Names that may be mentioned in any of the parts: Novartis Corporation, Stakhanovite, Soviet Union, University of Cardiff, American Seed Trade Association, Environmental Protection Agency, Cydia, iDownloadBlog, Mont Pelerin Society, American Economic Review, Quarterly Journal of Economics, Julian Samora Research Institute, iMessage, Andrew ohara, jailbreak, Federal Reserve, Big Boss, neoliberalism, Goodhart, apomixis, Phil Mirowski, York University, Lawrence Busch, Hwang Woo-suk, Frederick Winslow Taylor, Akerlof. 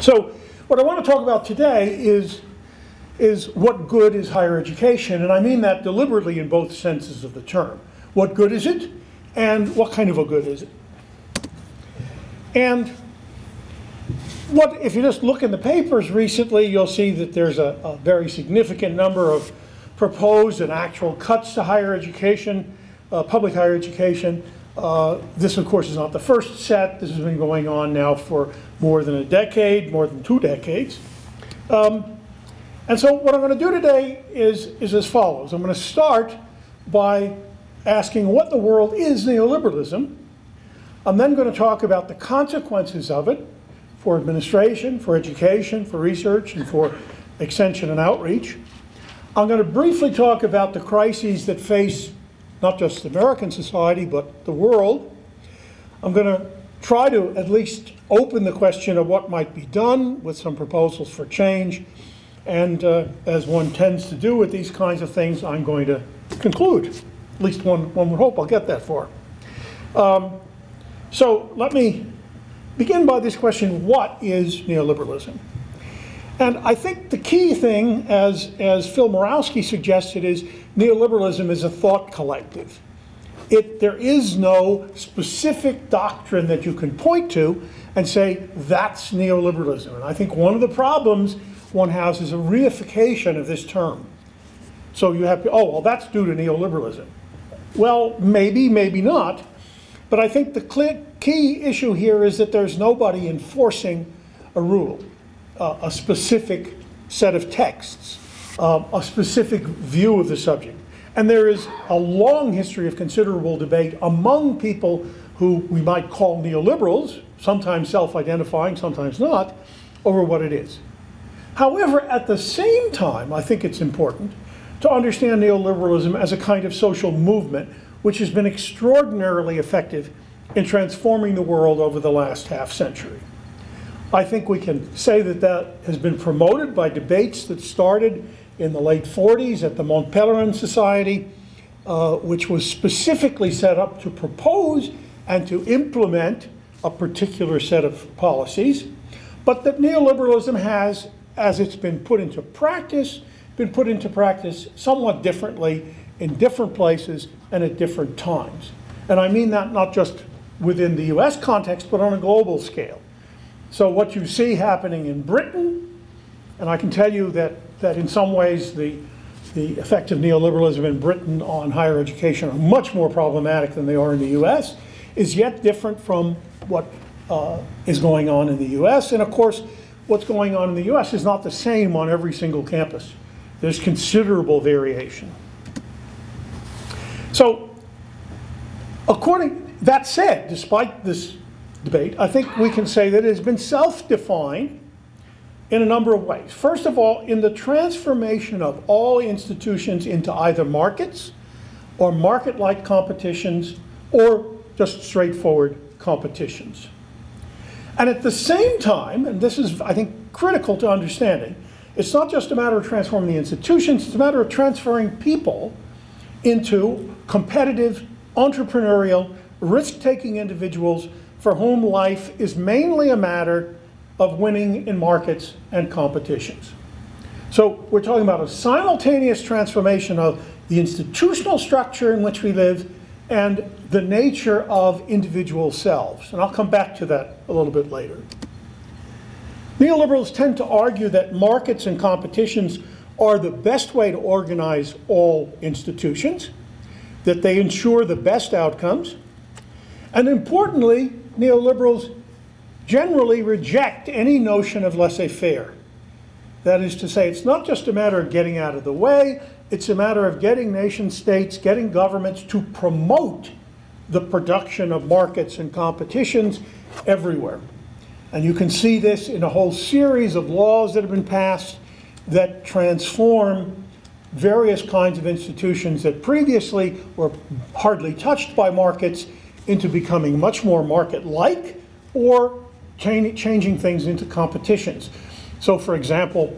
So what I want to talk about today is what good is higher education, and I mean that deliberately in both senses of the term. What good is it, and what kind of a good is it? And what, if you just look in the papers recently, you'll see that there's a very significant number of proposed and actual cuts to higher education, public higher education. This, of course, is not the first set. This has been going on now for more than a decade, more than 2 decades. And so what I'm going to do today is as follows. I'm going to start by asking what the world is neoliberalism. I'm then going to talk about the consequences of it for administration, for education, for research, and for extension and outreach. I'm going to briefly talk about the crises that face not just American society, but the world. I'm going to try to at least open the question of what might be done with some proposals for change. And as one tends to do with these kinds of things, I'm going to conclude. At least one would hope I'll get that far. So let me begin by this question: what is neoliberalism? And I think the key thing, as Phil Mirowski suggested, is neoliberalism is a thought collective. There is no specific doctrine that you can point to and say, that's neoliberalism. And I think one of the problems one has is a reification of this term. So you have to, oh, well, that's due to neoliberalism. Well, maybe, maybe not. But I think the key issue here is that there's nobody enforcing a rule, a specific set of texts, a specific view of the subject. And there is a long history of considerable debate among people who we might call neoliberals, sometimes self-identifying, sometimes not, over what it is. However, at the same time, I think it's important to understand neoliberalism as a kind of social movement which has been extraordinarily effective in transforming the world over the last half century. I think we can say that that has been promoted by debates that started in the late 40s at the Mont Pelerin Society, which was specifically set up to propose and to implement a particular set of policies, but that neoliberalism has, as it's been put into practice somewhat differently in different places and at different times. And I mean that not just within the US context, but on a global scale. So what you see happening in Britain, and I can tell you that in some ways the effects of neoliberalism in Britain on higher education are much more problematic than they are in the US, is yet different from what is going on in the US. And of course, what's going on in the US is not the same on every single campus. There's considerable variation. So, that said, despite this debate, I think we can say that it has been self-defined in a number of ways. First of all, in the transformation of all institutions into either markets or market-like competitions or just straightforward competitions. And at the same time, and this is, I think, critical to understanding, it's not just a matter of transforming the institutions, it's a matter of transferring people into competitive, entrepreneurial, risk-taking individuals for whom life is mainly a matter of winning in markets and competitions. So we're talking about a simultaneous transformation of the institutional structure in which we live and the nature of individual selves. And I'll come back to that a little bit later. Neoliberals tend to argue that markets and competitions are the best way to organize all institutions, that they ensure the best outcomes, and importantly, neoliberals generally reject any notion of laissez-faire. That is to say, it's not just a matter of getting out of the way, it's a matter of getting nation states, getting governments to promote the production of markets and competitions everywhere. And you can see this in a whole series of laws that have been passed that transform various kinds of institutions that previously were hardly touched by markets into becoming much more market-like or changing things into competitions. So, for example,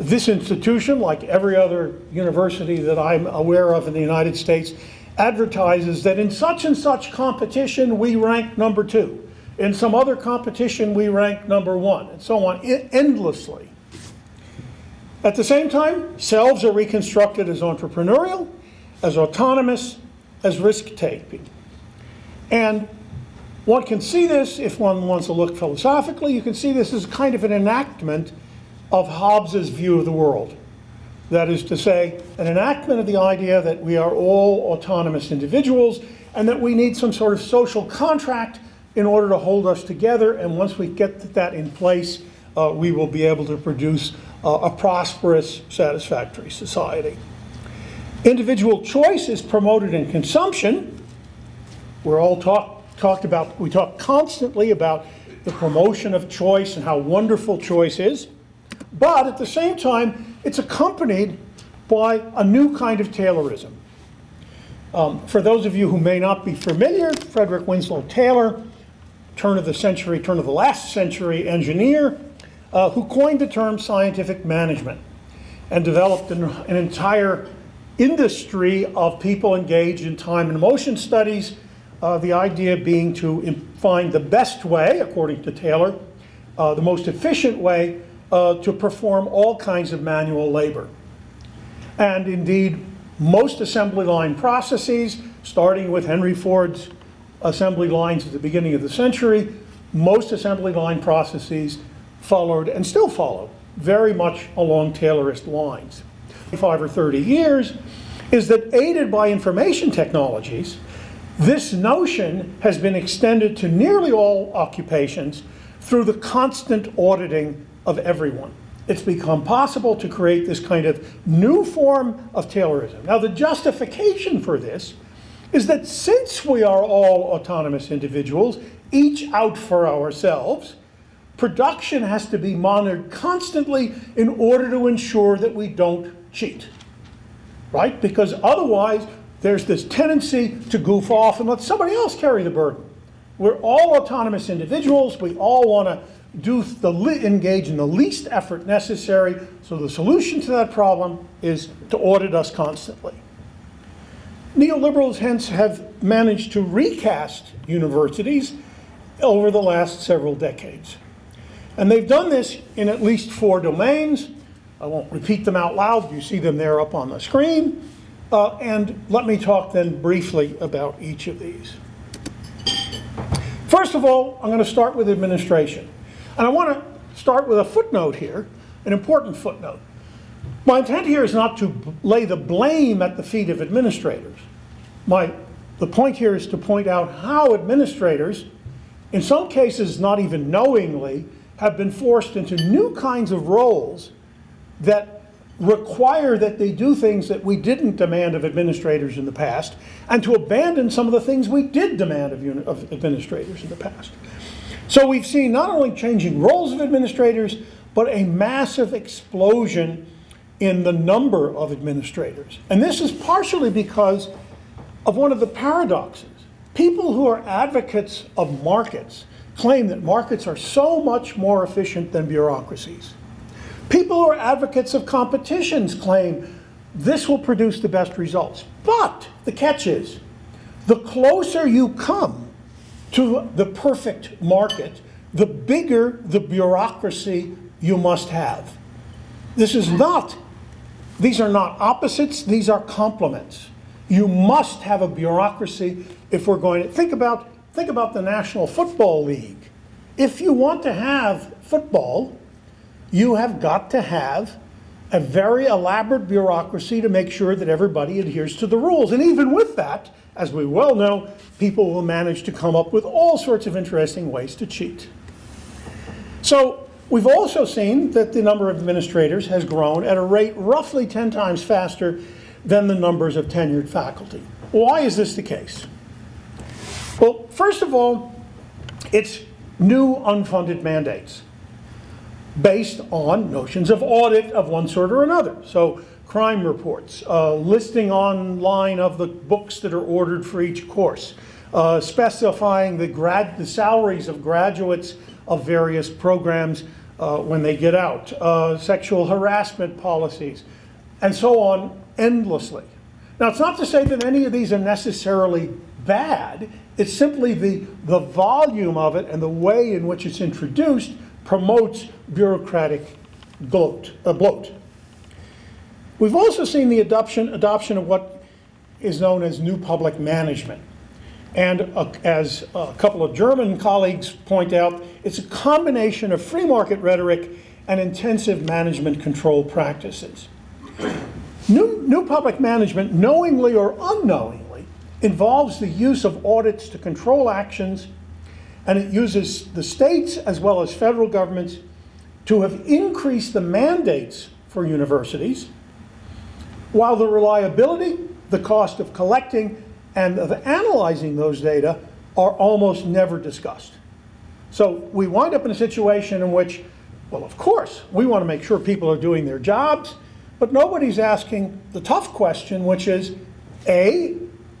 this institution, like every other university that I'm aware of in the United States, advertises that in such and such competition we rank number 2. In some other competition, we ranked #1, and so on, endlessly. At the same time, selves are reconstructed as entrepreneurial, as autonomous, as risk-taking. And one can see this, if one wants to look philosophically, you can see this as kind of an enactment of Hobbes's view of the world. That is to say, an enactment of the idea that we are all autonomous individuals and that we need some sort of social contract in order to hold us together, and once we get that in place, we will be able to produce a prosperous, satisfactory society. Individual choice is promoted in consumption. We're all we talk constantly about the promotion of choice and how wonderful choice is, but at the same time, it's accompanied by a new kind of Taylorism. For those of you who may not be familiar, Frederick Winslow Taylor, turn of the century, turn of the last century engineer, who coined the term scientific management and developed an entire industry of people engaged in time and motion studies, the idea being to find the best way, according to Taylor, the most efficient way to perform all kinds of manual labor. And indeed, most assembly line processes, starting with Henry Ford's assembly lines at the beginning of the century, most assembly line processes followed, and still follow, very much along Taylorist lines. 25 or 30 years is that, aided by information technologies, this notion has been extended to nearly all occupations through the constant auditing of everyone. It's become possible to create this kind of new form of Taylorism. Now, the justification for this is that since we are all autonomous individuals, each out for ourselves, production has to be monitored constantly in order to ensure that we don't cheat, right? Because otherwise, there's this tendency to goof off and let somebody else carry the burden. We're all autonomous individuals. We all want to engage in the least effort necessary. So the solution to that problem is to audit us constantly. Neoliberals, hence, have managed to recast universities over the last several decades. And they've done this in at least 4 domains. I won't repeat them out loud. You see them there up on the screen. And let me talk then briefly about each of these. First of all, I'm going to start with administration. And I want to start with a footnote here, an important footnote. My intent here is not to lay the blame at the feet of administrators. The point here is to point out how administrators, in some cases not even knowingly, have been forced into new kinds of roles that require that they do things that we didn't demand of administrators in the past, and to abandon some of the things we did demand of administrators in the past. So we've seen not only changing roles of administrators, but a massive explosion in the number of administrators. And this is partially because of one of the paradoxes. People who are advocates of markets claim that markets are so much more efficient than bureaucracies. People who are advocates of competitions claim this will produce the best results. But the catch is, the closer you come to the perfect market, the bigger the bureaucracy you must have. These are not opposites, these are complements. You must have a bureaucracy if we're going to, think about the National Football League. If you want to have football, you have got to have a very elaborate bureaucracy to make sure that everybody adheres to the rules. And even with that, as we well know, people will manage to come up with all sorts of interesting ways to cheat. So we've also seen that the number of administrators has grown at a rate roughly 10 times faster than the numbers of tenured faculty. Why is this the case? Well, first of all, it's new unfunded mandates based on notions of audit of one sort or another. So crime reports, listing online of the books that are ordered for each course, specifying the salaries of graduates of various programs when they get out, sexual harassment policies, and so on endlessly. Now, it's not to say that any of these are necessarily bad. It's simply the volume of it and the way in which it's introduced promotes bureaucratic bloat. We've also seen the adoption of what is known as new public management. And as a couple of German colleagues point out, it's a combination of free market rhetoric and intensive management control practices. New public management, knowingly or unknowingly, involves the use of audits to control actions, and it uses the states as well as federal governments to have increased the mandates for universities, while the reliability, the cost of collecting, and of analyzing those data are almost never discussed. So we wind up in a situation in which, well, of course, we want to make sure people are doing their jobs, but nobody's asking the tough question, which is, A,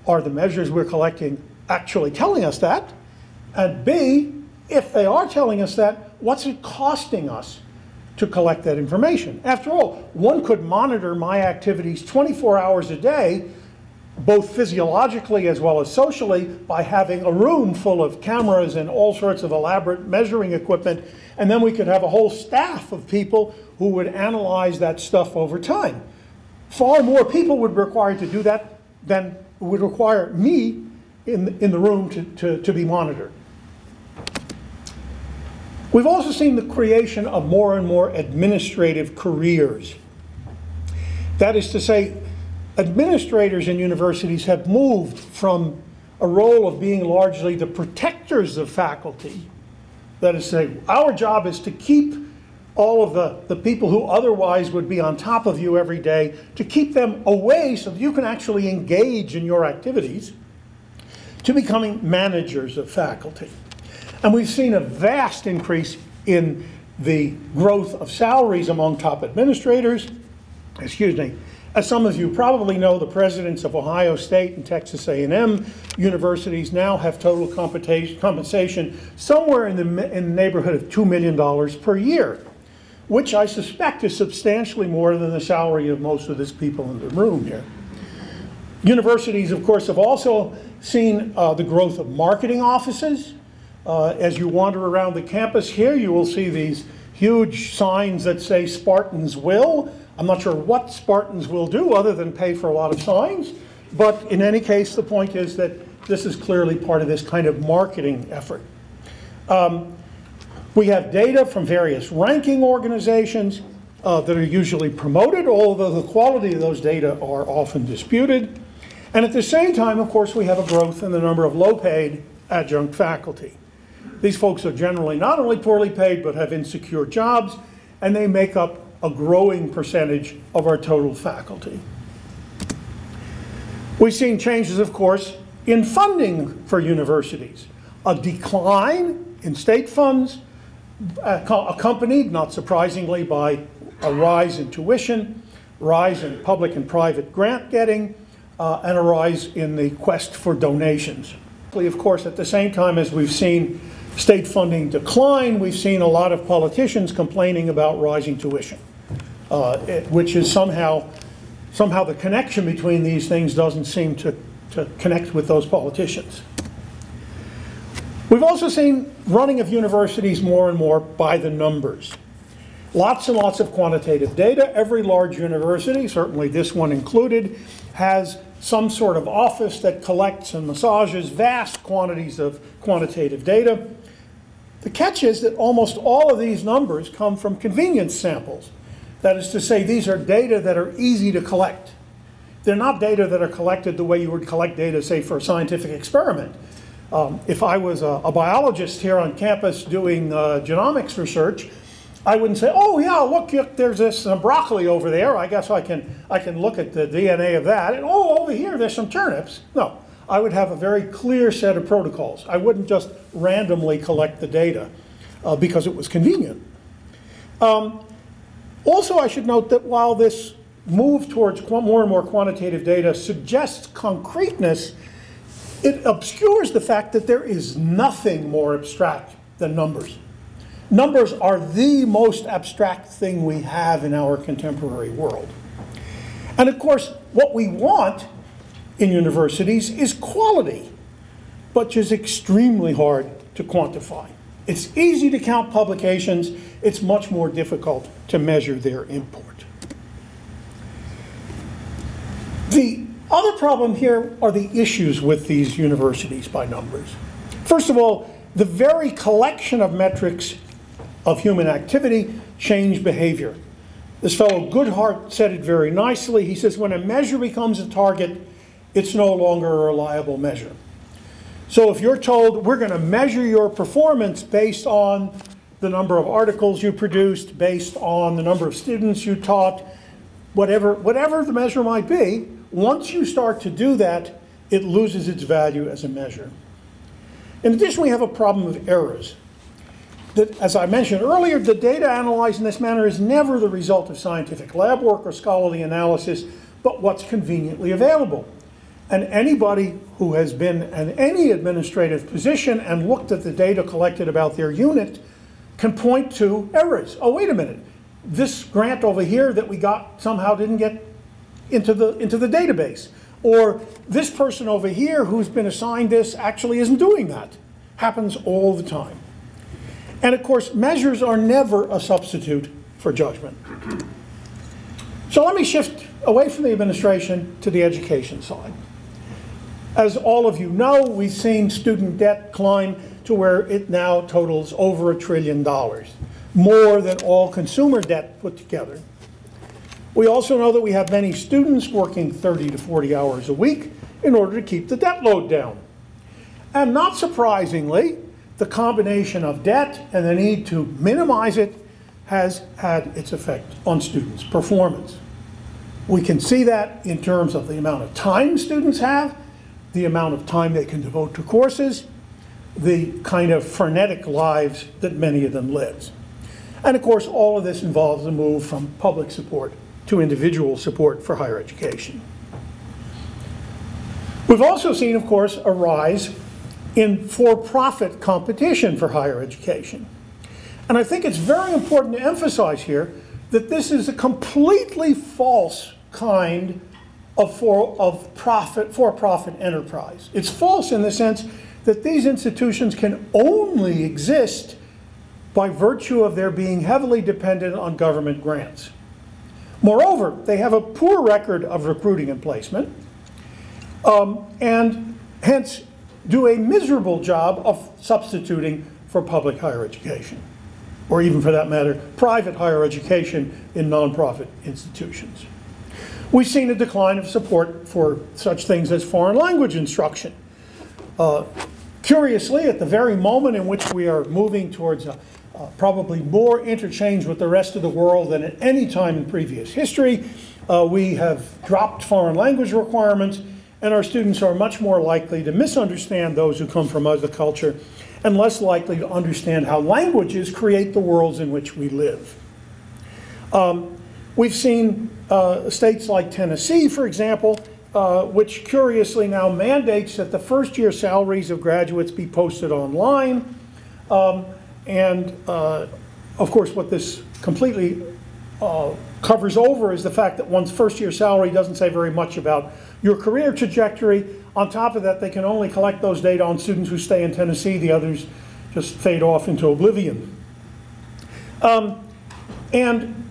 are the measures we're collecting actually telling us that? And B, if they are telling us that, what's it costing us to collect that information? After all, one could monitor my activities 24 hours a day, both physiologically as well as socially, by having a room full of cameras and all sorts of elaborate measuring equipment, and then we could have a whole staff of people who would analyze that stuff over time. Far more people would be required to do that than would require me in the room to be monitored. We've also seen the creation of more and more administrative careers. That is to say, administrators in universities have moved from a role of being largely the protectors of faculty. That is to say, our job is to keep all of the people who otherwise would be on top of you every day, to keep them away so that you can actually engage in your activities, to becoming managers of faculty. And we've seen a vast increase in the growth of salaries among top administrators. Excuse me. As some of you probably know, the presidents of Ohio State and Texas A&M universities now have total compensation somewhere in the neighborhood of $2 million per year, which I suspect is substantially more than the salary of most of these people in the room here. Universities, of course, have also seen the growth of marketing offices. As you wander around the campus here, you will see these huge signs that say Spartans Will. I'm not sure what Spartans will do other than pay for a lot of signs, but in any case, the point is that this is clearly part of this kind of marketing effort. We have data from various ranking organizations that are usually promoted, although the quality of those data are often disputed. And at the same time, of course, we have a growth in the number of low-paid adjunct faculty. These folks are generally not only poorly paid, but have insecure jobs, and they make up a growing percentage of our total faculty. We've seen changes, of course, in funding for universities. A decline in state funds, accompanied, not surprisingly, by a rise in tuition, rise in public and private grant getting, and a rise in the quest for donations. Of course, at the same time as we've seen state funding decline, we've seen a lot of politicians complaining about rising tuition, which is somehow the connection between these things doesn't seem to connect with those politicians. We've also seen running of universities more and more by the numbers. Lots and lots of quantitative data. Every large university, certainly this one included, has some sort of office that collects and massages vast quantities of quantitative data. The catch is that almost all of these numbers come from convenience samples. That is to say, these are data that are easy to collect. They're not data that are collected the way you would collect data, say, for a scientific experiment. If I was a biologist here on campus doing genomics research, I wouldn't say, oh yeah, look, there's this broccoli over there. I guess I can look at the DNA of that. And oh, over here, there's some turnips. No, I would have a very clear set of protocols. I wouldn't just randomly collect the data because it was convenient. Also, I should note that while this move towards more and more quantitative data suggests concreteness, it obscures the fact that there is nothing more abstract than numbers. Numbers are the most abstract thing we have in our contemporary world. And of course, what we want in universities is quality. which is extremely hard to quantify. It's easy to count publications. It's much more difficult to measure their import. The other problem here are the issues with these universities by numbers. First of all, the very collection of metrics of human activity change behavior. This fellow Goodhart said it very nicely. He says, when a measure becomes a target, it's no longer a reliable measure. So if you're told, we're going to measure your performance based on the number of articles you produced, based on the number of students you taught, whatever the measure might be, once you start to do that, it loses its value as a measure. In addition, we have a problem of errors. That, as I mentioned earlier, the data analyzed in this manner is never the result of scientific lab work or scholarly analysis, but what's conveniently available. And anybody who has been in any administrative position and looked at the data collected about their unit can point to errors. Oh, wait a minute. This grant over here that we got somehow didn't get into the database. Or this person over here who's been assigned this actually isn't doing that. Happens all the time. And of course, measures are never a substitute for judgment. So let me shift away from the administration to the education side. As all of you know, we've seen student debt climb to where it now totals over $1 trillion, more than all consumer debt put together. We also know that we have many students working 30 to 40 hours a week in order to keep the debt load down. And not surprisingly, the combination of debt and the need to minimize it has had its effect on students' performance. We can see that in terms of the amount of time students have, the amount of time they can devote to courses, the kind of frenetic lives that many of them live. And of course, all of this involves a move from public support to individual support for higher education. We've also seen, of course, a rise in for-profit competition for higher education. And I think it's very important to emphasize here that this is a completely false kind of for-profit enterprise. It's false in the sense that these institutions can only exist by virtue of their being heavily dependent on government grants. Moreover, they have a poor record of recruiting and placement, and hence do a miserable job of substituting for public higher education, or even for that matter, private higher education in nonprofit institutions. We've seen a decline of support for such things as foreign language instruction. Curiously, at the very moment in which we are moving towards probably more interchange with the rest of the world than at any time in previous history, we have dropped foreign language requirements, and our students are much more likely to misunderstand those who come from other culture and less likely to understand how languages create the worlds in which we live. We've seen states like Tennessee, for example, which curiously now mandates that the first-year salaries of graduates be posted online. Of course, what this completely covers over is the fact that one's first-year salary doesn't say very much about your career trajectory. On top of that, they can only collect those data on students who stay in Tennessee. The others just fade off into oblivion. And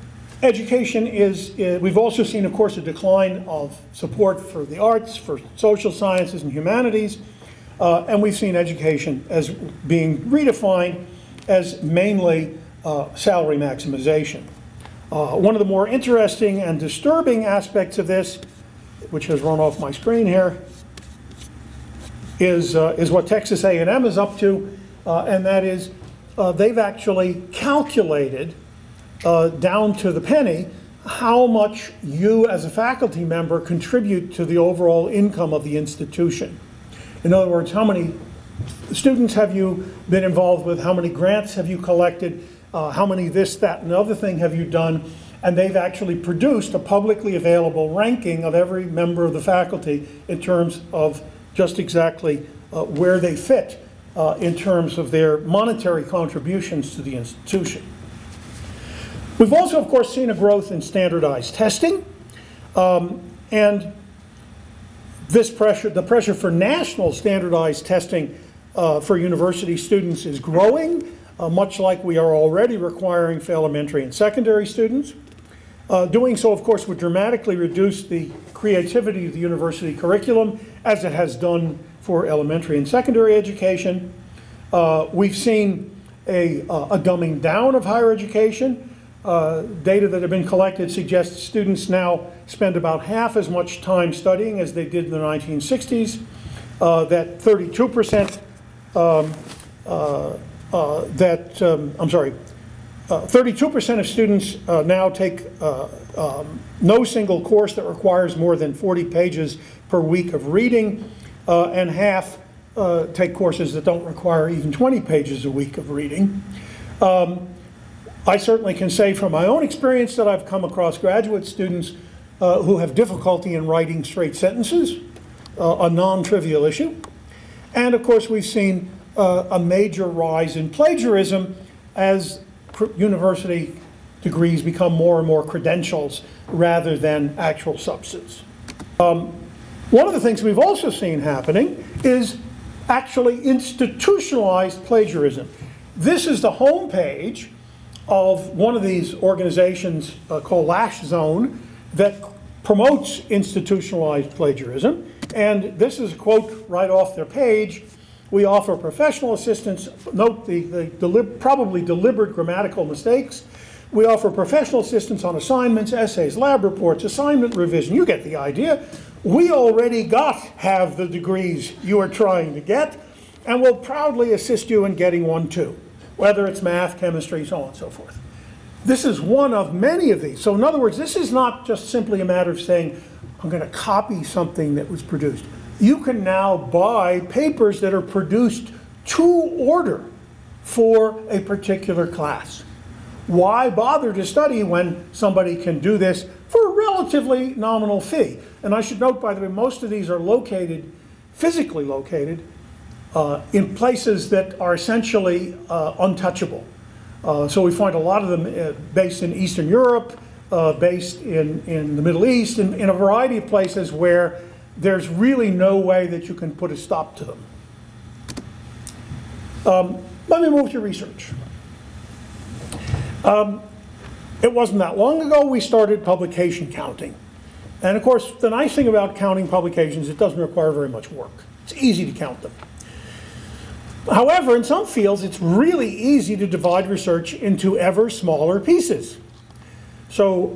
education is we've also seen, of course, a decline of support for the arts, for social sciences and humanities. And we've seen education as being redefined as mainly salary maximization. One of the more interesting and disturbing aspects of this, which has run off my screen here, is what Texas A&M is up to, and that is they've actually calculated down to the penny how much you as a faculty member contribute to the overall income of the institution. In other words, how many students have you been involved with, how many grants have you collected, how many this, that, and other thing have you done, and they've actually produced a publicly available ranking of every member of the faculty in terms of just exactly where they fit in terms of their monetary contributions to the institution. We've also, of course, seen a growth in standardized testing, and the pressure for national standardized testing for university students is growing, much like we are already requiring for elementary and secondary students. Doing so, of course, would dramatically reduce the creativity of the university curriculum, as it has done for elementary and secondary education. We've seen a dumbing down of higher education. Data that have been collected suggests students now spend about half as much time studying as they did in the 1960s, that 32%, 32% of students now take no single course that requires more than 40 pages per week of reading, and half take courses that don't require even 20 pages a week of reading. I certainly can say from my own experience that I've come across graduate students who have difficulty in writing straight sentences, a non-trivial issue. And of course we've seen a major rise in plagiarism as university degrees become more and more credentials rather than actual substance. One of the things we've also seen happening is actually institutionalized plagiarism. This is the homepage of one of these organizations called Lash Zone that promotes institutionalized plagiarism. And this is a quote right off their page. "We offer professional assistance," note the probably deliberate grammatical mistakes. "We offer professional assistance on assignments, essays, lab reports, assignment revision." You get the idea. "We already have the degrees you are trying to get, and will proudly assist you in getting one too, whether it's math, chemistry, so on and so forth." This is one of many of these. So in other words, this is not just simply a matter of saying, I'm going to copy something that was produced. You can now buy papers that are produced to order for a particular class. Why bother to study when somebody can do this for a relatively nominal fee? And I should note, by the way, most of these are located, physically located, in places that are essentially untouchable. So we find a lot of them based in Eastern Europe, based in the Middle East, in a variety of places where there's really no way that you can put a stop to them. Let me move to research. It wasn't that long ago we started publication counting. And of course, the nice thing about counting publications, it doesn't require very much work. It's easy to count them. However, in some fields, it's really easy to divide research into ever smaller pieces. So,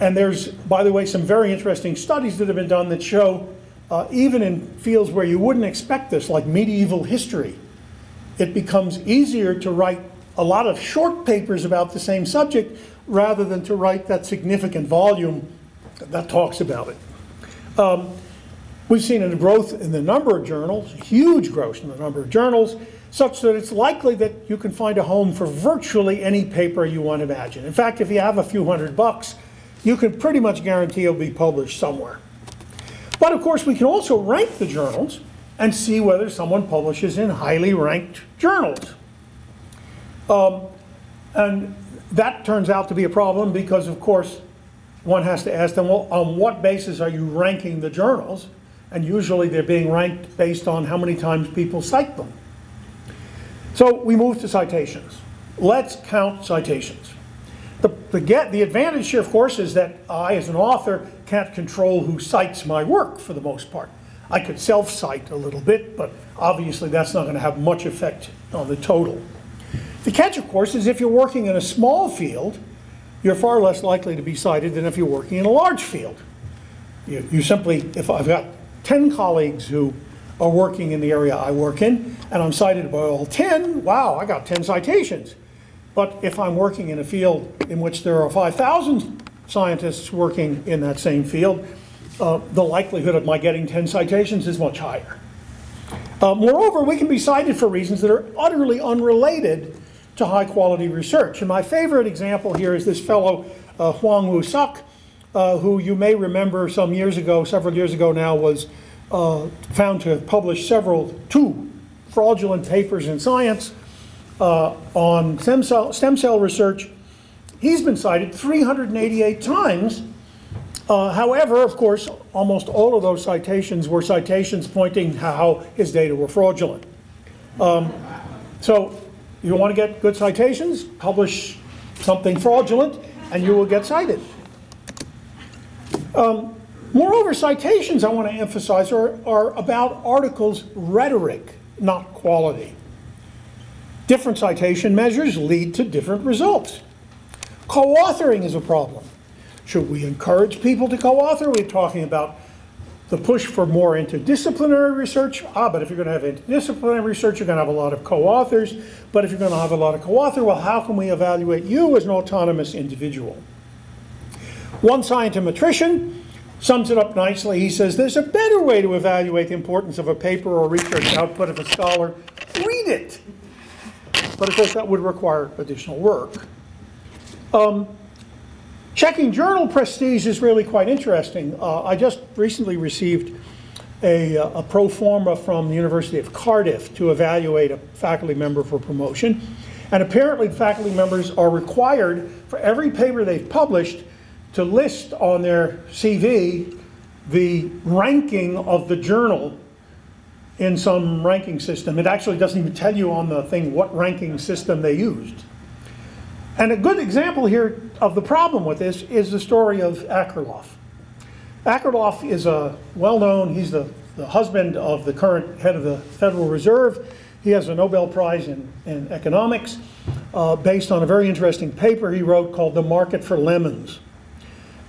and there's, by the way, some very interesting studies that have been done that show, even in fields where you wouldn't expect this, like medieval history, it becomes easier to write a lot of short papers about the same subject rather than to write that significant volume that talks about it. We've seen a growth in the number of journals, huge growth in the number of journals, such that it's likely that you can find a home for virtually any paper you want to imagine. In fact, if you have a few $100s, you can pretty much guarantee it'll be published somewhere. But of course, we can also rank the journals and see whether someone publishes in highly ranked journals. And that turns out to be a problem because, of course, one has to ask them, well, on what basis are you ranking the journals? And usually they're being ranked based on how many times people cite them. So we move to citations. Let's count citations. The advantage here, of course, is that I, as an author, can't control who cites my work for the most part. I could self-cite a little bit, but obviously that's not going to have much effect on the total. The catch, of course, is if you're working in a small field, you're far less likely to be cited than if you're working in a large field. You simply, if I've got 10 colleagues who are working in the area I work in, and I'm cited by all 10, wow, I got 10 citations. But if I'm working in a field in which there are 5,000 scientists working in that same field, the likelihood of my getting 10 citations is much higher. Moreover, we can be cited for reasons that are utterly unrelated to high-quality research. And my favorite example here is this fellow, Hwang Woo-suk, who you may remember some years ago, several years ago now, was found to have published two fraudulent papers in Science on stem cell research. He's been cited 388 times. However, of course, almost all of those citations were citations pointing how his data were fraudulent. So you want to get good citations, publish something fraudulent, and you will get cited. Moreover, citations, I want to emphasize, are about articles' rhetoric, not quality. Different citation measures lead to different results. Co-authoring is a problem. Should we encourage people to co-author? We're talking about the push for more interdisciplinary research. But if you're going to have interdisciplinary research, you're going to have a lot of co-authors. But if you're going to have a lot of co-author, well, how can we evaluate you as an autonomous individual? One scientometrician sums it up nicely. He says, there's a better way to evaluate the importance of a paper or research output of a scholar. Read it. But of course, that would require additional work. Checking journal prestige is really quite interesting. I just recently received a pro forma from the University of Cardiff to evaluate a faculty member for promotion. And apparently, faculty members are required, for every paper they've published, to list on their CV the ranking of the journal in some ranking system. It actually doesn't even tell you on the thing what ranking system they used. And a good example here of the problem with this is the story of Akerlof. Akerlof is a well-known, he's the husband of the current head of the Federal Reserve. He has a Nobel Prize in economics based on a very interesting paper he wrote called The Market for Lemons.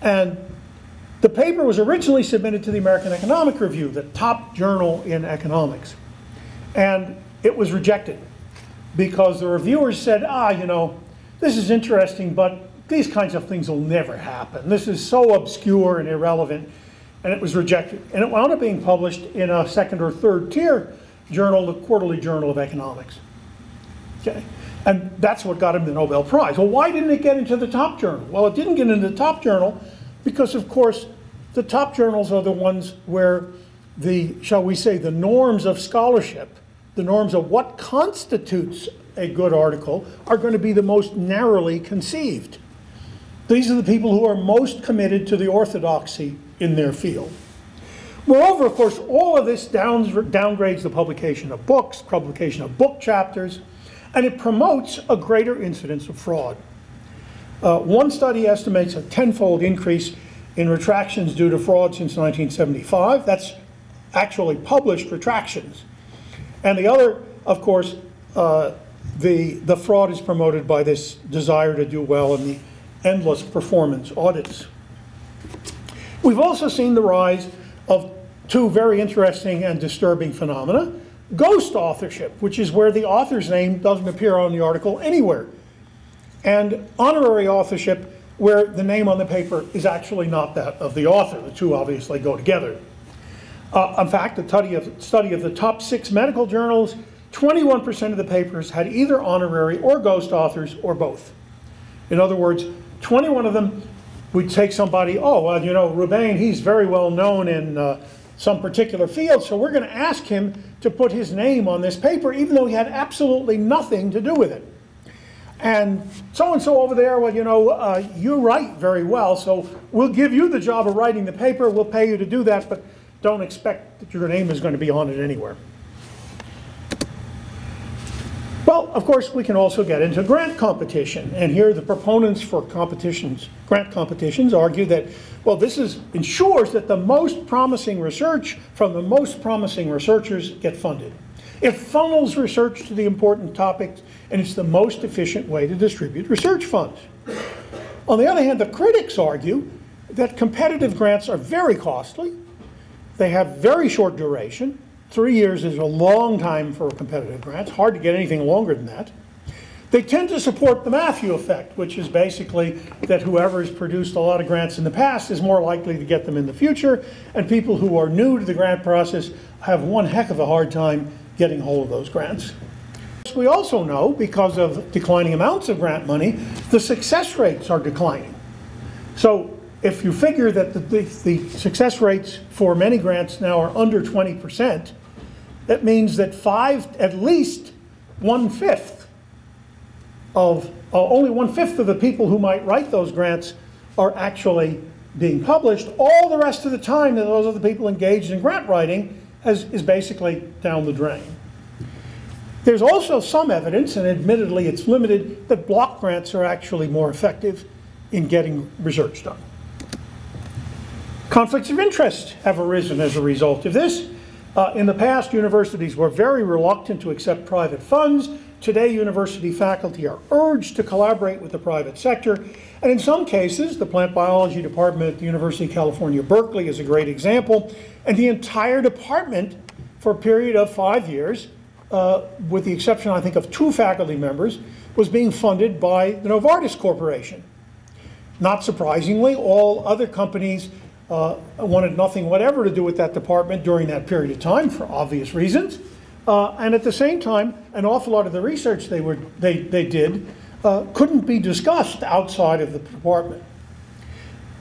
And the paper was originally submitted to the American Economic Review, the top journal in economics. And it was rejected because the reviewers said, you know, this is interesting, but these kinds of things will never happen. This is so obscure and irrelevant. And it was rejected. And it wound up being published in a second or third tier journal, the Quarterly Journal of Economics. Okay. And that's what got him the Nobel Prize. Well, why didn't it get into the top journal? Well, it didn't get into the top journal because, of course, the top journals are the ones where the, shall we say, the norms of scholarship, the norms of what constitutes a good article, are going to be the most narrowly conceived. These are the people who are most committed to the orthodoxy in their field. Moreover, of course, all of this downgrades the publication of books, publication of book chapters, and it promotes a greater incidence of fraud. One study estimates a 10-fold increase in retractions due to fraud since 1975. That's actually published retractions. And the other, of course, the fraud is promoted by this desire to do well and the endless performance audits. We've also seen the rise of two very interesting and disturbing phenomena. Ghost authorship, which is where the author's name doesn't appear on the article anywhere, and honorary authorship, where the name on the paper is actually not that of the author. The two obviously go together. In fact, a study of the top 6 medical journals, 21% of the papers had either honorary or ghost authors or both. In other words, 21 of them would take somebody, oh, well, you know, Rubain, he's very well known in some particular field, so we're going to ask him to put his name on this paper, even though he had absolutely nothing to do with it. And so over there, well, you know, you write very well, so we'll give you the job of writing the paper, we'll pay you to do that, but don't expect that your name is going to be on it anywhere. Well, of course, we can also get into grant competition. And here the proponents for competitions, grant competitions, argue that, well, this ensures that the most promising research from the most promising researchers get funded. It funnels research to the important topics, and it's the most efficient way to distribute research funds. On the other hand, the critics argue that competitive grants are very costly. They have very short duration. 3 years is a long time for a competitive grant. It's hard to get anything longer than that. They tend to support the Matthew effect, which is basically that whoever has produced a lot of grants in the past is more likely to get them in the future, and people who are new to the grant process have one heck of a hard time getting hold of those grants. We also know, because of declining amounts of grant money, the success rates are declining. So if you figure that the success rates for many grants now are under 20%, that means that only 1/5 of the people who might write those grants are actually being published. All the rest of the time that those other people engaged in grant writing is basically down the drain. There's also some evidence, and admittedly it's limited, that block grants are actually more effective in getting research done. Conflicts of interest have arisen as a result of this. In the past, universities were very reluctant to accept private funds. Today, university faculty are urged to collaborate with the private sector. And in some cases, the plant biology department at the University of California, Berkeley is a great example. And the entire department, for a period of 5 years, with the exception, I think, of 2 faculty members, was being funded by the Novartis Corporation. Not surprisingly, all other companies wanted nothing whatever to do with that department during that period of time, for obvious reasons. And at the same time, an awful lot of the research they did couldn't be discussed outside of the department.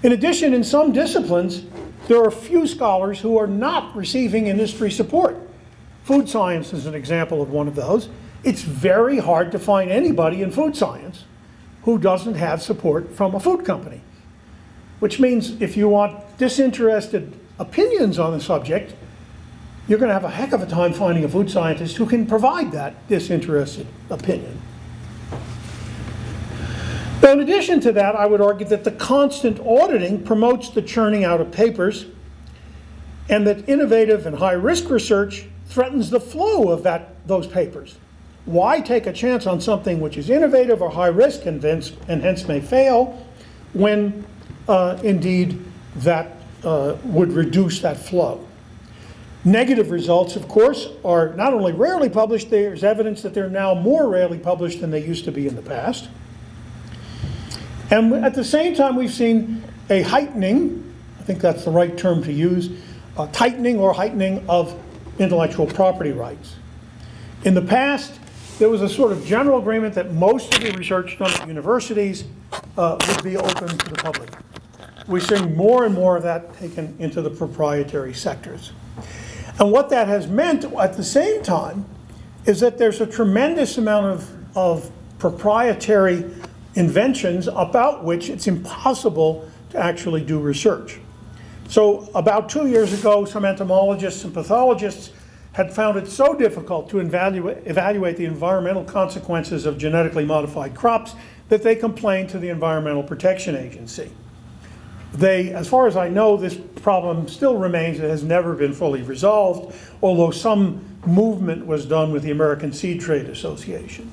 In addition, in some disciplines, there are few scholars who are not receiving industry support. Food science is an example of one of those. It's very hard to find anybody in food science who doesn't have support from a food company, which means if you want disinterested opinions on the subject, you're going to have a heck of a time finding a food scientist who can provide that disinterested opinion. But in addition to that, I would argue that the constant auditing promotes the churning out of papers, and that innovative and high-risk research threatens the flow of those papers. Why take a chance on something which is innovative or high risk and hence may fail, when indeed that would reduce that flow? Negative results, of course, are not only rarely published, there's evidence that they're now more rarely published than they used to be in the past. And at the same time, we've seen a heightening, I think that's the right term to use, a tightening or heightening of intellectual property rights. In the past, there was a sort of general agreement that most of the research done at universities would be open to the public. We're seeing more and more of that taken into the proprietary sectors. And what that has meant at the same time is that there's a tremendous amount of proprietary inventions about which it's impossible to actually do research. So about 2 years ago, some entomologists and pathologists had found it so difficult to evaluate the environmental consequences of genetically modified crops that they complained to the Environmental Protection Agency. They, as far as I know, this problem still remains. It has never been fully resolved, although some movement was done with the American Seed Trade Association.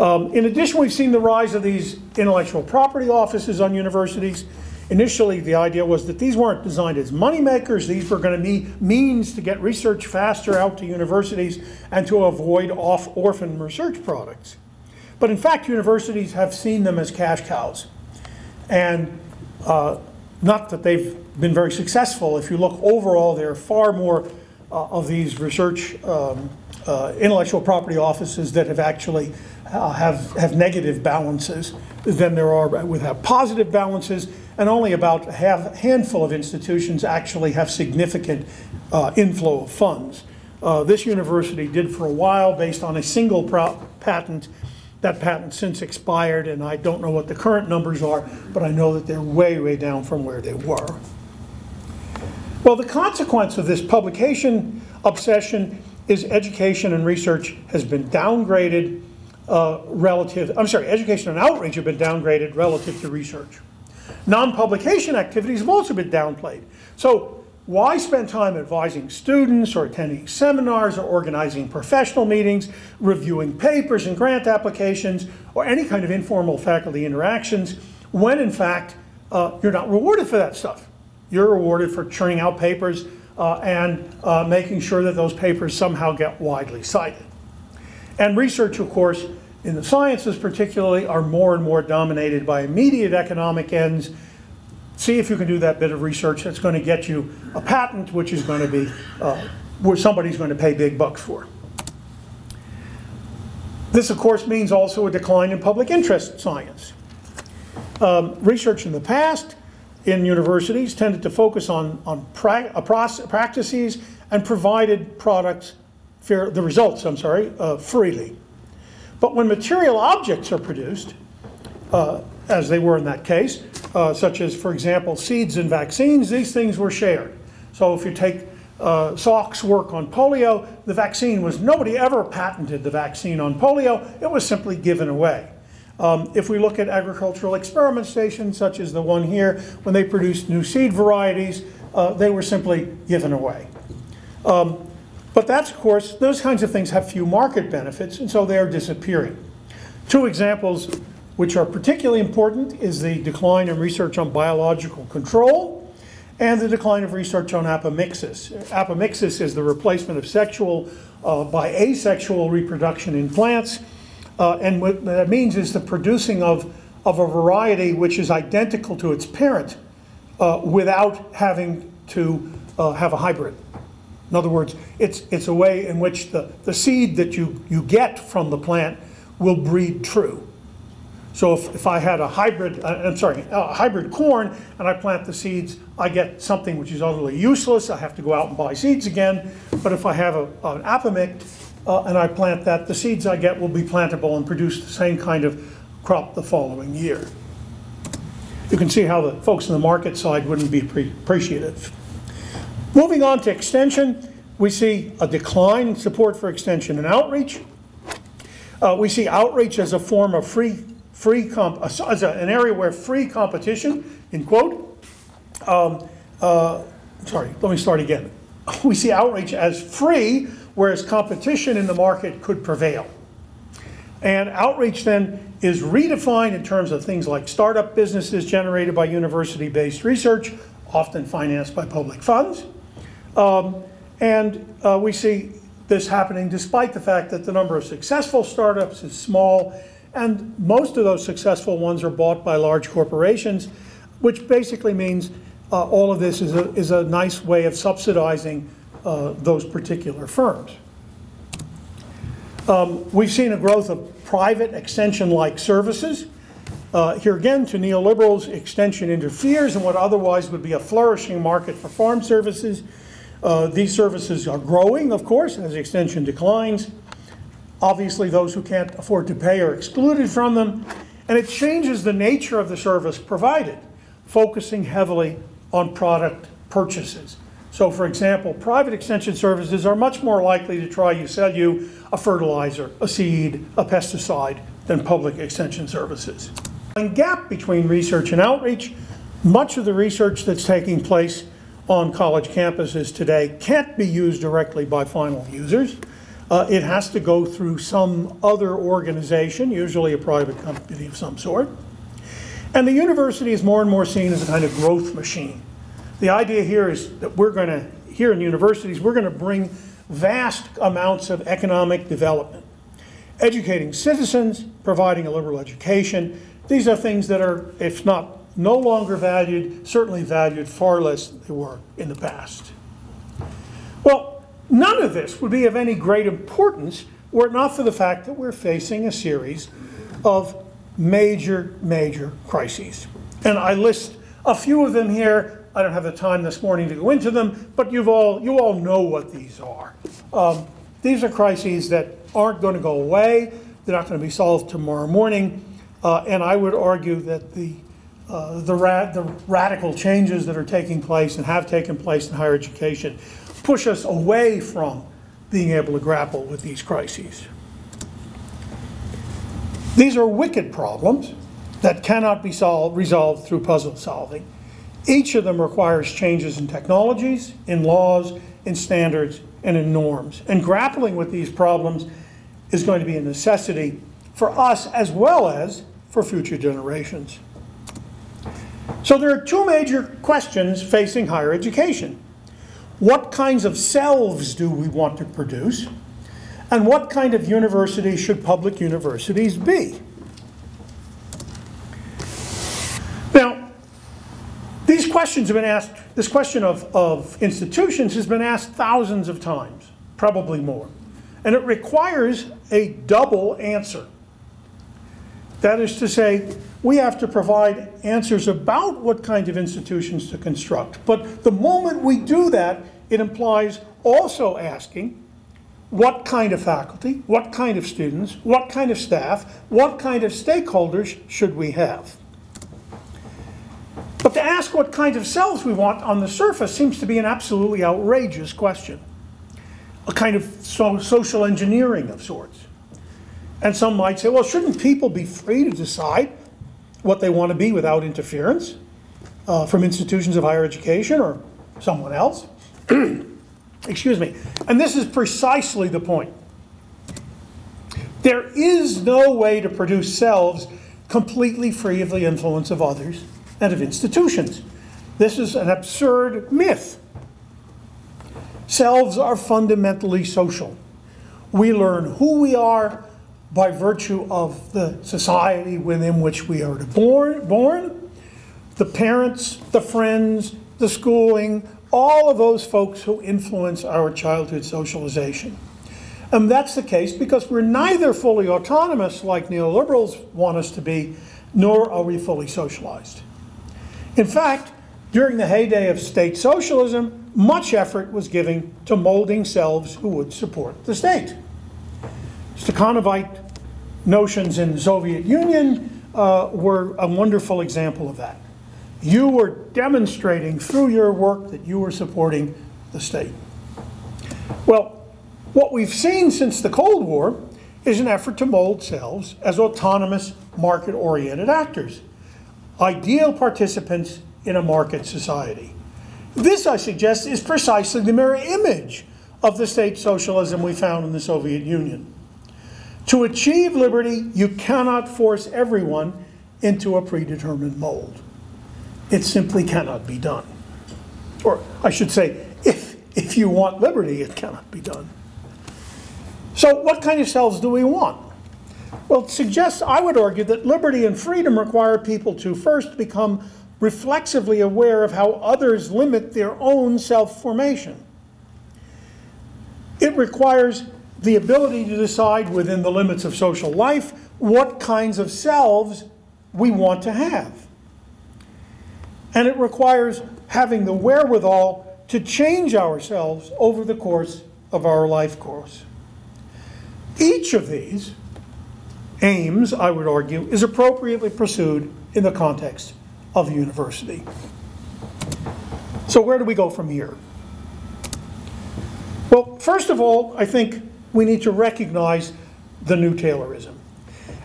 In addition, we've seen the rise of these intellectual property offices on universities. Initially, the idea was that these weren't designed as moneymakers. These were going to be means to get research faster out to universities and to avoid orphan research products. But in fact, universities have seen them as cash cows. And not that they've been very successful. If you look overall, there are far more of these research intellectual property offices that have actually have negative balances than there are with have positive balances. And only about a handful of institutions actually have significant inflow of funds. This university did for a while based on a single patent. That patent since expired, and I don't know what the current numbers are, but I know that they're way, way down from where they were. Well, the consequence of this publication obsession is education and research has been downgraded education and outreach have been downgraded relative to research. Non-publication activities have also been downplayed. So why spend time advising students or attending seminars or organizing professional meetings, reviewing papers and grant applications, or any kind of informal faculty interactions when, in fact, you're not rewarded for that stuff? You're rewarded for churning out papers and making sure that those papers somehow get widely cited. And research, of course, in the sciences particularly, are more and more dominated by immediate economic ends. See if you can do that bit of research that's going to get you a patent, which is going to be where somebody's going to pay big bucks for. This, of course, means also a decline in public interest science. Research in the past in universities tended to focus on practices and provided the results freely. But when material objects are produced, as they were in that case, such as, for example, seeds and vaccines, these things were shared. So if you take Salk's work on polio, the vaccine was, nobody ever patented the vaccine on polio, it was simply given away. If we look at agricultural experiment stations, such as the one here, when they produced new seed varieties, they were simply given away. But that's, of course, those kinds of things have few market benefits, and so they're disappearing. Two examples which are particularly important is the decline in research on biological control and the decline of research on apomixis. Apomixis is the replacement of sexual by asexual reproduction in plants. And what that means is the producing of a variety which is identical to its parent without having to have a hybrid. In other words, it's a way in which the seed that you get from the plant will breed true. So if I had a hybrid, hybrid corn, and I plant the seeds, I get something which is utterly useless. I have to go out and buy seeds again. But if I have an apomix and I plant that, the seeds I get will be plantable and produce the same kind of crop the following year. You can see how the folks on the market side wouldn't be appreciative. Moving on to extension, we see a decline in support for extension and outreach. We see outreach as a form of an area where free competition, in quote, We see outreach as free, whereas competition in the market could prevail. And outreach then is redefined in terms of things like startup businesses generated by university-based research, often financed by public funds. We see this happening despite the fact that the number of successful startups is small, and most of those successful ones are bought by large corporations, which basically means all of this is a nice way of subsidizing those particular firms. We've seen a growth of private extension-like services. Here again, to neoliberals, extension interferes in what otherwise would be a flourishing market for farm services. These services are growing, of course, as extension declines. Obviously, those who can't afford to pay are excluded from them, and it changes the nature of the service provided, focusing heavily on product purchases. So, for example, private extension services are much more likely to try to sell you a fertilizer, a seed, a pesticide, than public extension services. A gap between research and outreach. Much of the research that's taking place on college campuses today can't be used directly by final users. It has to go through some other organization, usually a private company of some sort. And the university is more and more seen as a kind of growth machine. The idea here is that here in universities, we're going to bring vast amounts of economic development. Educating citizens, providing a liberal education, these are things that are, if not no longer valued, certainly valued far less than they were in the past. Well, none of this would be of any great importance were it not for the fact that we're facing a series of major, major crises. And I list a few of them here. I don't have the time this morning to go into them, but you all know what these are. These are crises that aren't going to go away. They're not going to be solved tomorrow morning. And I would argue that the radical changes that are taking place and have taken place in higher education push us away from being able to grapple with these crises. These are wicked problems that cannot be resolved through puzzle solving. Each of them requires changes in technologies, in laws, in standards, and in norms. And grappling with these problems is going to be a necessity for us as well as for future generations. So there are two major questions facing higher education. What kinds of selves do we want to produce? And what kind of university should public universities be? Now, these questions have been asked, this question of institutions has been asked thousands of times, probably more. And it requires a double answer. That is to say, we have to provide answers about what kind of institutions to construct. But the moment we do that, it implies also asking what kind of faculty, what kind of students, what kind of staff, what kind of stakeholders should we have? But to ask what kinds of cells we want on the surface seems to be an absolutely outrageous question, a kind of social engineering of sorts. And some might say, well, shouldn't people be free to decide what they want to be without interference from institutions of higher education or someone else? Excuse me. And this is precisely the point. There is no way to produce cells completely free of the influence of others and of institutions. This is an absurd myth. Selves are fundamentally social. We learn who we are by virtue of the society within which we are born, the parents, the friends, the schooling, all of those folks who influence our childhood socialization. And that's the case because we're neither fully autonomous, like neoliberals want us to be, nor are we fully socialized. In fact, during the heyday of state socialism, much effort was given to molding selves who would support the state. Stakhanovite notions in the Soviet Union were a wonderful example of that. You were demonstrating through your work that you were supporting the state. Well, what we've seen since the Cold War is an effort to mold selves as autonomous, market-oriented actors, ideal participants in a market society. This, I suggest, is precisely the mirror image of the state socialism we found in the Soviet Union. To achieve liberty, you cannot force everyone into a predetermined mold. It simply cannot be done. Or I should say, if you want liberty, it cannot be done. So what kind of selves do we want? Well, it suggests, I would argue, that liberty and freedom require people to first become reflexively aware of how others limit their own self-formation. It requires the ability to decide within the limits of social life what kinds of selves we want to have. And it requires having the wherewithal to change ourselves over the course of our life course. Each of these aims, I would argue, is appropriately pursued in the context of a university. So where do we go from here? Well, first of all, I think we need to recognize the new Taylorism.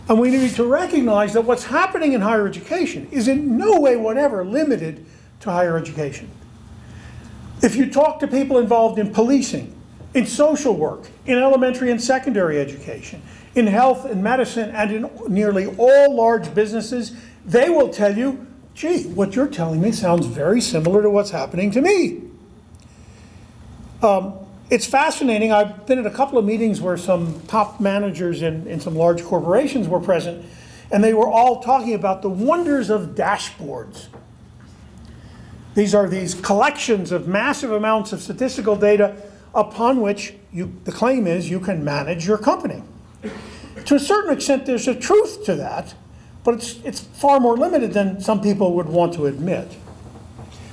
And we need to recognize that what's happening in higher education is in no way whatever limited to higher education. If you talk to people involved in policing, in social work, in elementary and secondary education, in health and medicine, and in nearly all large businesses, they will tell you, gee, what you're telling me sounds very similar to what's happening to me. It's fascinating. I've been at a couple of meetings where some top managers in some large corporations were present, and they were all talking about the wonders of dashboards. These are these collections of massive amounts of statistical data upon which the claim is you can manage your company. To a certain extent, there's a truth to that, but it's far more limited than some people would want to admit.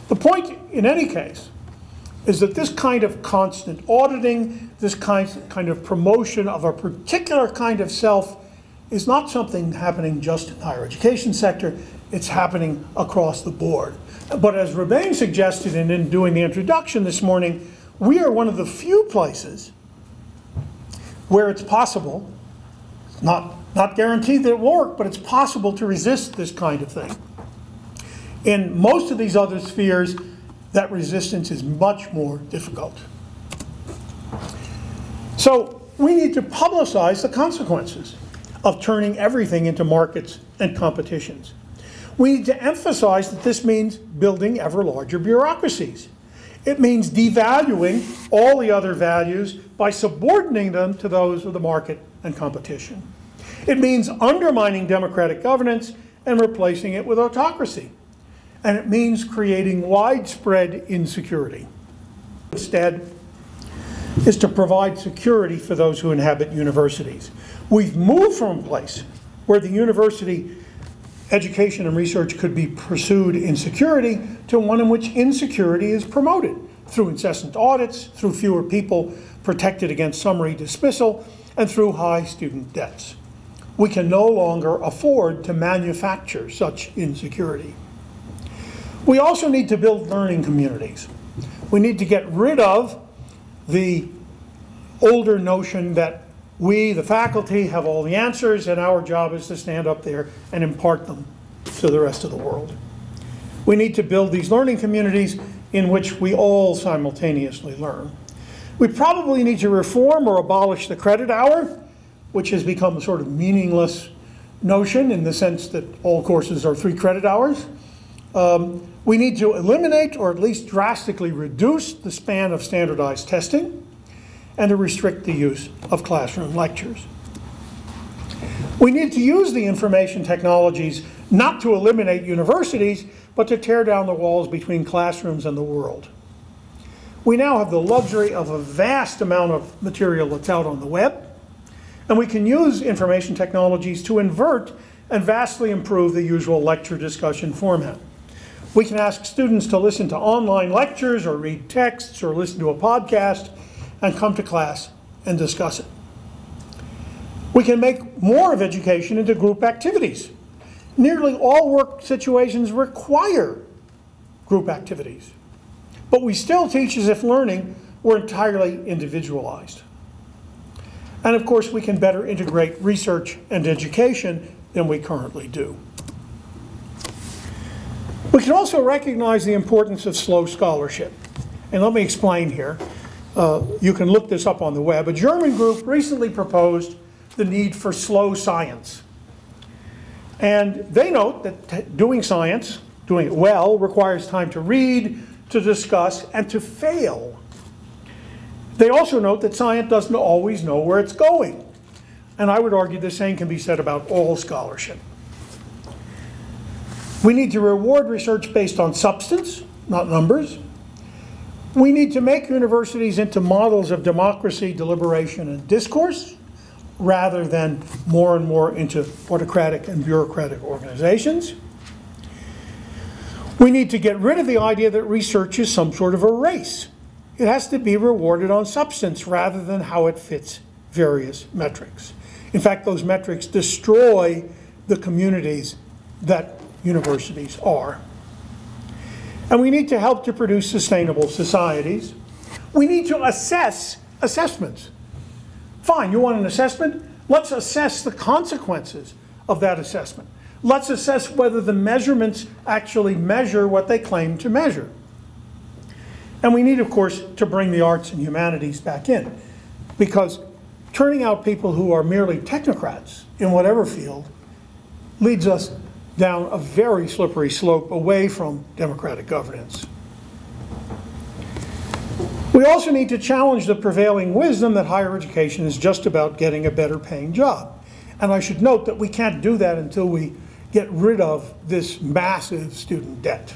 The point, in any case, is that this kind of constant auditing, this kind of promotion of a particular kind of self is not something happening just in the higher education sector, it's happening across the board. But as Rabin suggested in doing the introduction this morning, we are one of the few places where it's possible, not guaranteed that it will work, but it's possible to resist this kind of thing. In most of these other spheres, that resistance is much more difficult. So we need to publicize the consequences of turning everything into markets and competitions. We need to emphasize that this means building ever larger bureaucracies. It means devaluing all the other values by subordinating them to those of the market and competition. It means undermining democratic governance and replacing it with autocracy. And it means creating widespread insecurity. Instead, is to provide security for those who inhabit universities. We've moved from a place where the university education and research could be pursued in security to one in which insecurity is promoted through incessant audits, through fewer people protected against summary dismissal, and through high student debts. We can no longer afford to manufacture such insecurity. We also need to build learning communities. We need to get rid of the older notion that we, the faculty, have all the answers and our job is to stand up there and impart them to the rest of the world. We need to build these learning communities in which we all simultaneously learn. We probably need to reform or abolish the credit hour, which has become a sort of meaningless notion in the sense that all courses are 3 credit hours. We need to eliminate or at least drastically reduce the span of standardized testing and to restrict the use of classroom lectures. We need to use the information technologies not to eliminate universities, but to tear down the walls between classrooms and the world. We now have the luxury of a vast amount of material that's out on the web, and we can use information technologies to invert and vastly improve the usual lecture discussion format. We can ask students to listen to online lectures or read texts or listen to a podcast and come to class and discuss it. We can make more of education into group activities. Nearly all work situations require group activities, but we still teach as if learning were entirely individualized. And of course, we can better integrate research and education than we currently do. We can also recognize the importance of slow scholarship. And let me explain here. You can look this up on the web. A German group recently proposed the need for slow science. And they note that doing science, doing it well, requires time to read, to discuss, and to fail. They also note that science doesn't always know where it's going. And I would argue the same can be said about all scholarship. We need to reward research based on substance, not numbers. We need to make universities into models of democracy, deliberation, and discourse, rather than more and more into autocratic and bureaucratic organizations. We need to get rid of the idea that research is some sort of a race. It has to be rewarded on substance rather than how it fits various metrics. In fact, those metrics destroy the communities that universities are. And we need to help to produce sustainable societies. We need to assess assessments. Fine, you want an assessment? Let's assess the consequences of that assessment. Let's assess whether the measurements actually measure what they claim to measure. And we need, of course, to bring the arts and humanities back in, because turning out people who are merely technocrats in whatever field leads us down a very slippery slope away from democratic governance. We also need to challenge the prevailing wisdom that higher education is just about getting a better paying job. And I should note that we can't do that until we get rid of this massive student debt.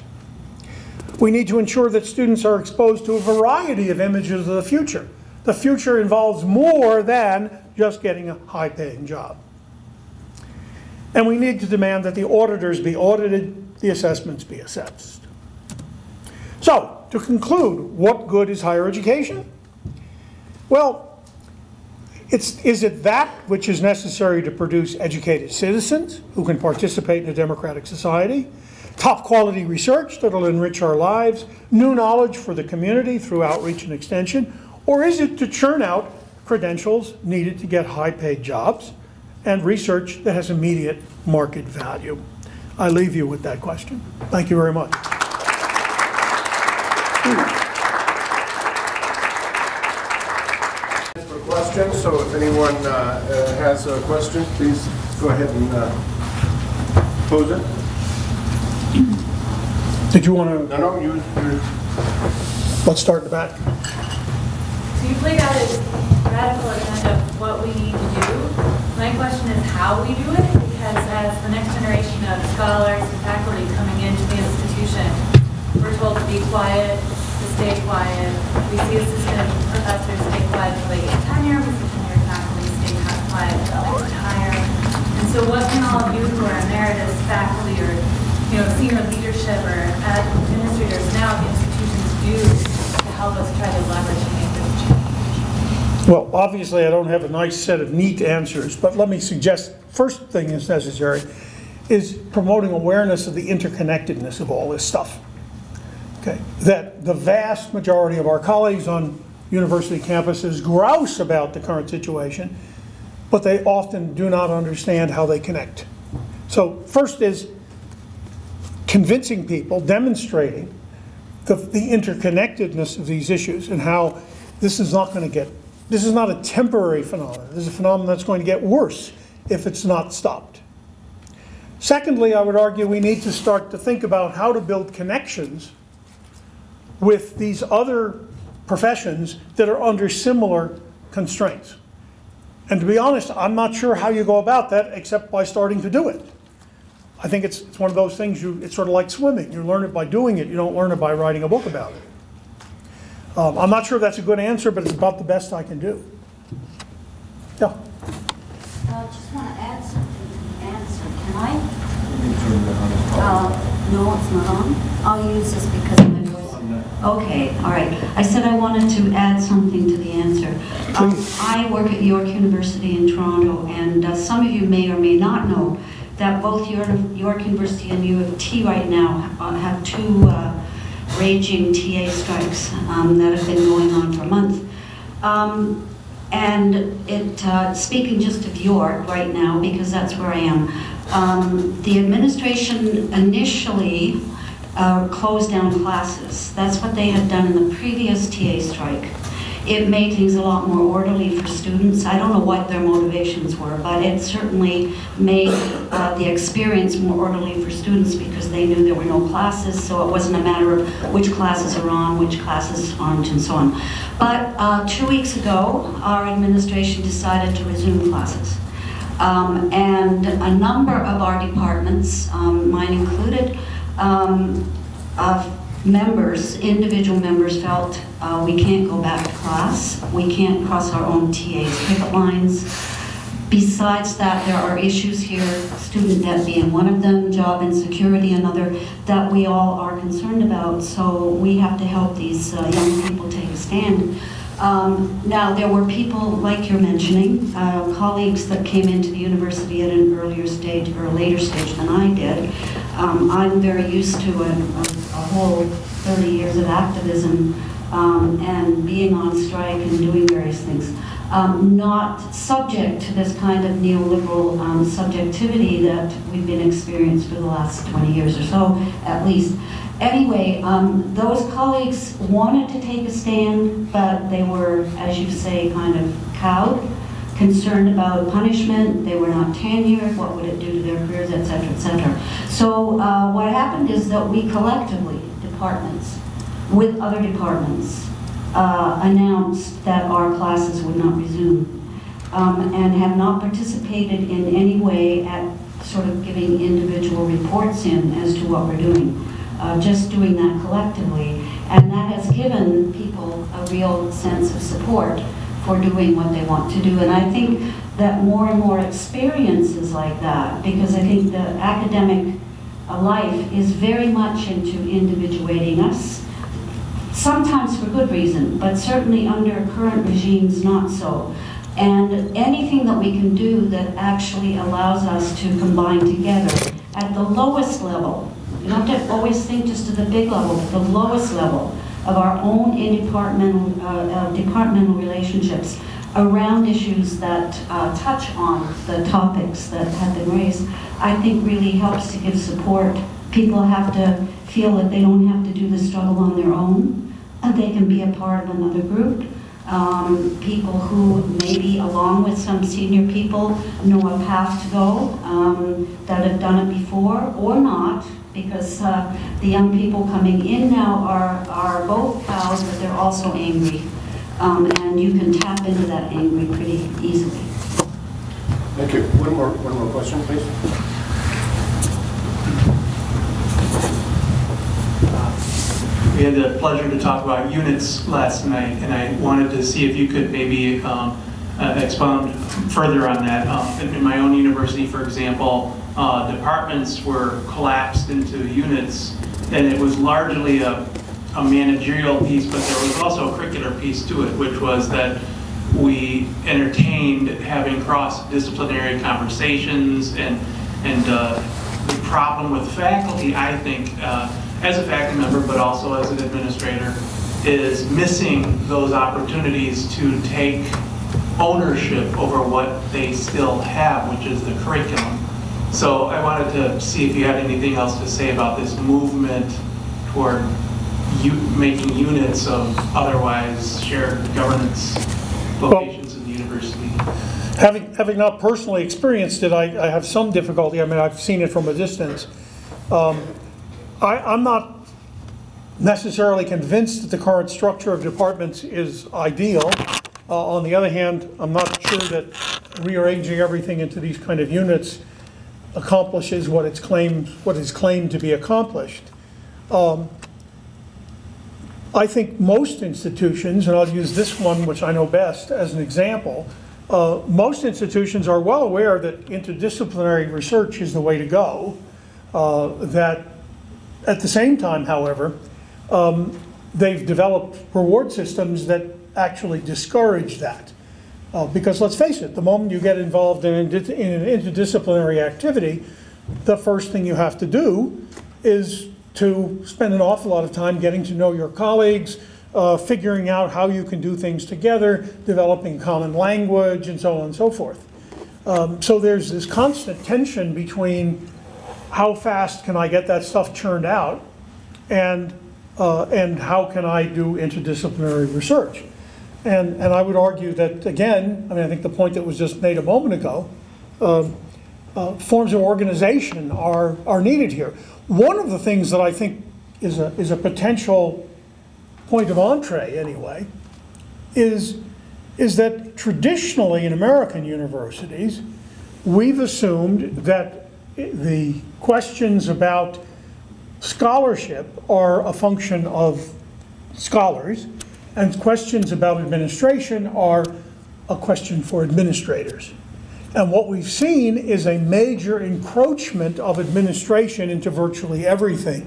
We need to ensure that students are exposed to a variety of images of the future. The future involves more than just getting a high-paying job. And we need to demand that the auditors be audited, the assessments be assessed. So, to conclude, what good is higher education? Well, is it that which is necessary to produce educated citizens who can participate in a democratic society? Top quality research that will enrich our lives, new knowledge for the community through outreach and extension, or is it to churn out credentials needed to get high-paid jobs and research that has immediate market value? I leave you with that question. Thank you very much. For questions, so if anyone has a question, please go ahead and pose it. Did you want to? No, let's start in the back. So you've laid out a radical agenda of what we need to do. My question is how we do it, because as the next generation of scholars and faculty coming into the institution, we're told to be quiet, to stay quiet. We see assistant professors stay quiet until they get tenure. We see tenure faculty stay quiet until they retire. And so what can all of you who are emeritus faculty or senior leadership or administrators now at the institutions do to help us try to leverage and make this change? Well, obviously I don't have a nice set of neat answers, but let me suggest first thing is necessary is promoting awareness of the interconnectedness of all this stuff. okay, that the vast majority of our colleagues on university campuses grouse about the current situation, but they often do not understand how they connect. So first is convincing people, demonstrating the interconnectedness of these issues and how this is not going to get, this is not a temporary phenomenon. This is a phenomenon that's going to get worse if it's not stopped. Secondly, I would argue we need to start to think about how to build connections with these other professions that are under similar constraints. And to be honest, I'm not sure how you go about that except by starting to do it. I think it's one of those things, it's sort of like swimming. You learn it by doing it. You don't learn it by writing a book about it. I'm not sure that's a good answer, but it's about the best I can do. Yeah? I just want to add something to the answer. Can I? No, it's not on. I'll use this because I'm in voice. Okay, all right. I said I wanted to add something to the answer. I work at York University in Toronto, and some of you may or may not know that both York University and U of T right now have two raging TA strikes that have been going on for months. And it, speaking just of York right now, because that's where I am, the administration initially closed down classes. That's what they had done in the previous TA strike. It made things a lot more orderly for students. I don't know what their motivations were, but it certainly made the experience more orderly for students because they knew there were no classes, so it wasn't a matter of which classes are on, which classes aren't, and so on. But 2 weeks ago, our administration decided to resume classes. And a number of our departments, mine included, members, individual members felt we can't go back to class, we can't cross our own TA's picket lines. Besides that, there are issues here, student debt being one of them, job insecurity another, that we all are concerned about, so we have to help these young people take a stand. Now, there were people, like you're mentioning, colleagues that came into the university at an earlier stage or a later stage than I did. I'm very used to a whole 30 years of activism and being on strike and doing various things. Not subject to this kind of neoliberal subjectivity that we've been experienced for the last 20 years or so, at least. Anyway, those colleagues wanted to take a stand, but they were, as you say, kind of cowed, concerned about punishment. They were not tenured. What would it do to their careers, et cetera, et cetera. So what happened is that we collectively, departments, with other departments, announced that our classes would not resume and have not participated in any way at sort of giving individual reports in as to what we're doing. Just doing that collectively, and that has given people a real sense of support for doing what they want to do. And I think that more and more experiences like that, because I think the academic life is very much into individuating us, sometimes for good reason, but certainly under current regimes not so. And anything that we can do that actually allows us to combine together at the lowest level. You have to always think just to the big level, but the lowest level of our own departmental relationships around issues that touch on the topics that have been raised, I think really helps to give support. People have to feel that they don't have to do the struggle on their own, that they can be a part of another group. People who maybe, along with some senior people, know a path to go, that have done it before or not, because the young people coming in now are both proud, but they're also angry. And you can tap into that angry pretty easily. Thank you. One more question, please. We had the pleasure to talk about units last night, and I wanted to see if you could maybe expound further on that. In my own university, for example, departments were collapsed into units, and it was largely a managerial piece, but there was also a curricular piece to it, which was that we entertained having cross-disciplinary conversations and problem with faculty, I think, as a faculty member, but also as an administrator, is missing those opportunities to take ownership over what they still have, which is the curriculum. So I wanted to see if you had anything else to say about this movement toward making units of otherwise shared governance locations in the university. Having not personally experienced it, I have some difficulty. I mean, I've seen it from a distance. I'm not necessarily convinced that the current structure of departments is ideal. On the other hand, I'm not sure that rearranging everything into these kind of units accomplishes what is claimed to be accomplished. I think most institutions, and I'll use this one, which I know best, as an example, most institutions are well aware that interdisciplinary research is the way to go. That at the same time, however, they've developed reward systems that actually discourage that. Because let's face it, the moment you get involved in an interdisciplinary activity, the first thing you have to do is to spend an awful lot of time getting to know your colleagues, figuring out how you can do things together, developing common language, and so on and so forth. So there's this constant tension between how fast can I get that stuff churned out, and how can I do interdisciplinary research? And I would argue that, again, I mean, I think the point that was just made a moment ago, forms of organization are needed here. One of the things that I think is a potential point of entree, anyway, is that traditionally in American universities, we've assumed that the questions about scholarship are a function of scholars, and questions about administration are a question for administrators. And what we've seen is a major encroachment of administration into virtually everything.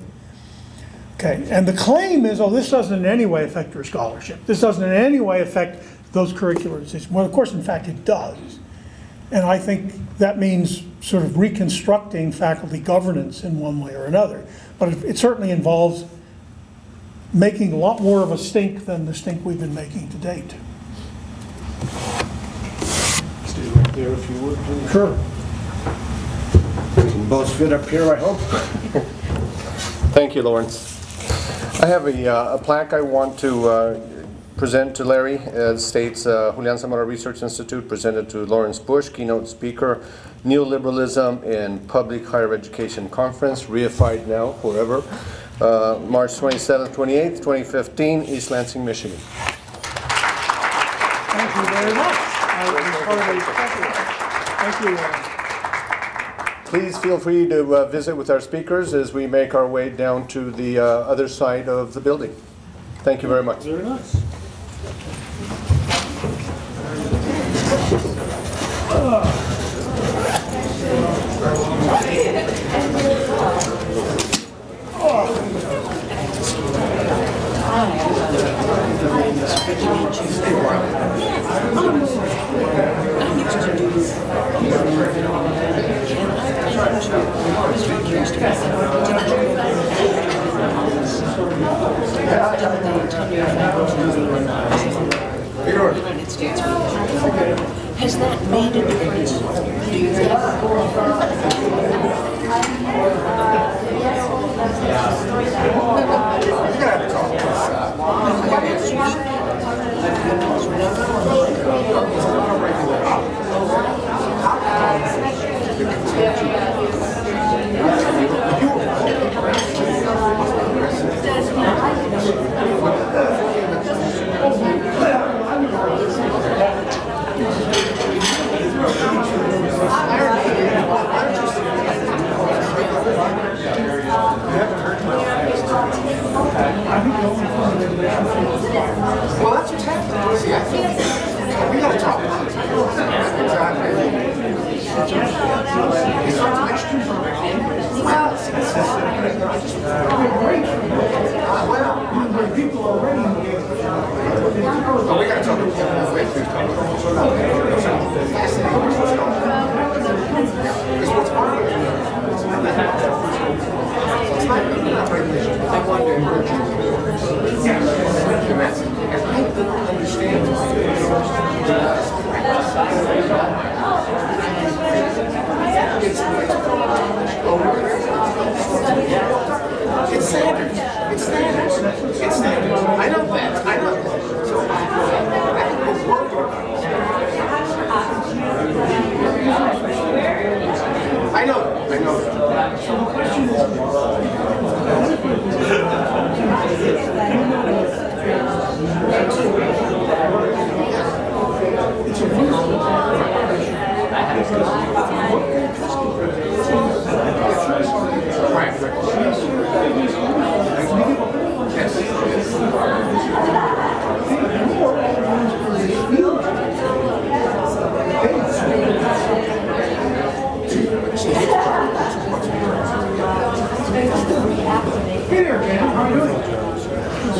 Okay, and the claim is, oh, this doesn't in any way affect your scholarship. This doesn't in any way affect those curricular decisions. Well, of course, in fact, it does. And I think that means sort of reconstructing faculty governance in one way or another. But it certainly involves making a lot more of a stink than the stink we've been making to date. There, if you would, please. Sure. We can both fit up here, I hope. Thank you, Lawrence. I have a plaque I want to present to Larry. It states, Julian Samora Research Institute presented to Lawrence Busch, keynote speaker, Neoliberalism in Public Higher Education Conference, reified now, forever, March 27th, 28th, 2015, East Lansing, Michigan. Thank you very much. Thank you. Please feel free to visit with our speakers as we make our way down to the other side of the building. Thank you very much. Very nice. Has that made a difference? Do you think? Well, that's what's happening. See, we got to talk about it. Well, people already. We got to talk about it. It's what's part of it. I wonder it's standard. I know that. So I know that. So the question is, it's a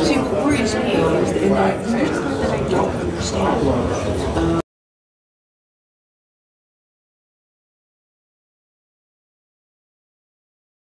She worries me.